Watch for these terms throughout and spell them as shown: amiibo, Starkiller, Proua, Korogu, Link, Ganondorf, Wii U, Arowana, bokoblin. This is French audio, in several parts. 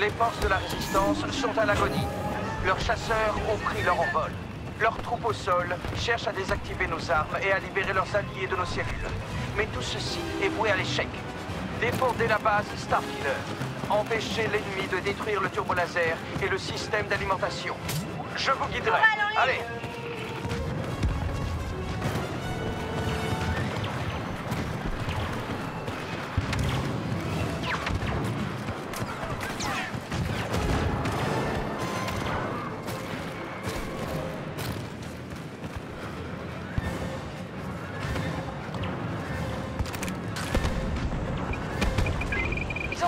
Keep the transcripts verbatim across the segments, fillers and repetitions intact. les forces de la résistance sont à l'agonie. Leurs chasseurs ont pris leur envol. Leurs troupes au sol cherchent à désactiver nos armes et à libérer leurs alliés de nos cellules. Mais tout ceci est voué à l'échec. Défendez la base Starkiller. Empêchez l'ennemi de détruire le turbolaser et le système d'alimentation. Je vous guiderai. Allez!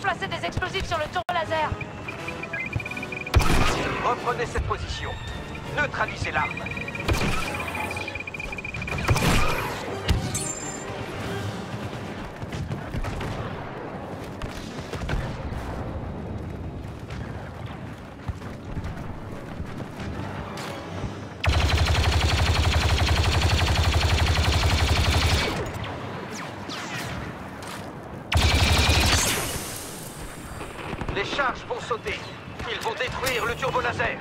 Placer des explosifs sur le turbolaser. Reprenez cette position. Neutralisez l'arme. Les charges vont sauter. Ils vont détruire le turbolaser.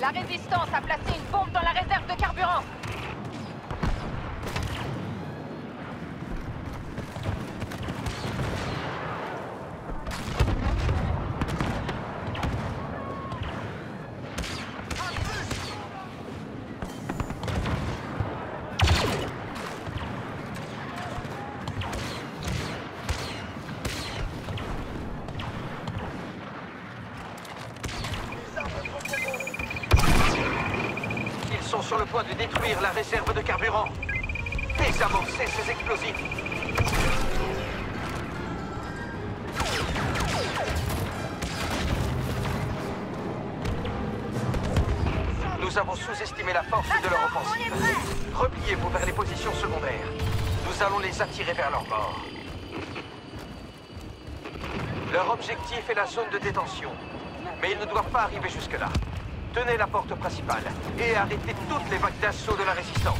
La résistance a placé une bombe dans la réserve de carburant. Sont sur le point de détruire la réserve de carburant. Désamorcez ces explosifs. Nous avons sous-estimé la force de leur offensive. Repliez-vous vers les positions secondaires. Nous allons les attirer vers leur bord. Leur objectif est la zone de détention, mais ils ne doivent pas arriver jusque-là. Tenez la porte principale et arrêtez toutes les vagues d'assaut de la résistance.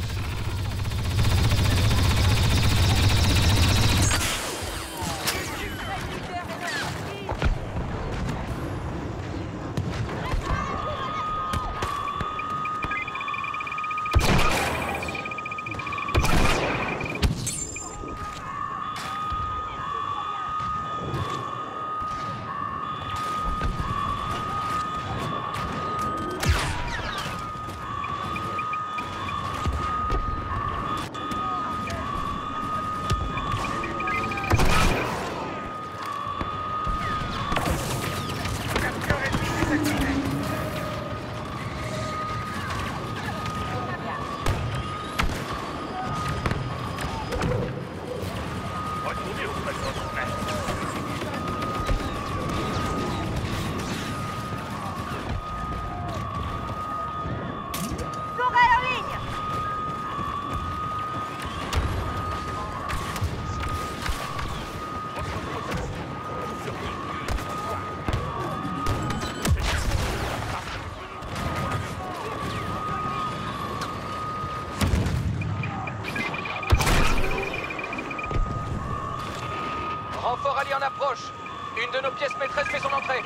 de nos pièces maîtresses fait son entrée.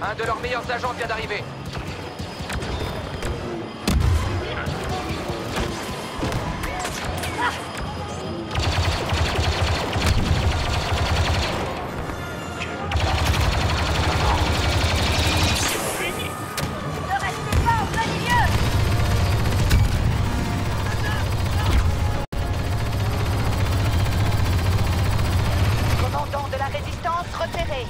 Un de leurs meilleurs agents vient d'arriver. Commandant de la résistance repéré.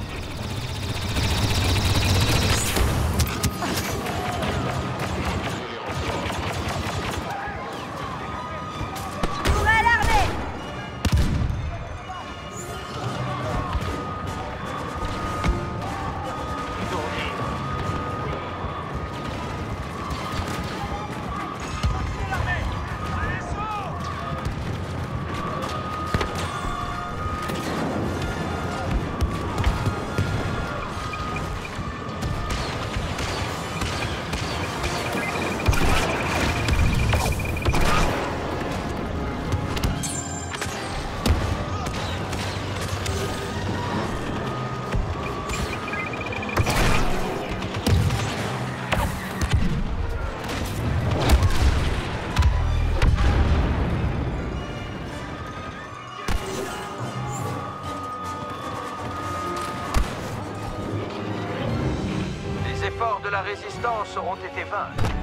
de la Résistance auront été vaincus.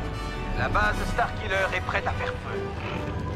La base Starkiller est prête à faire feu.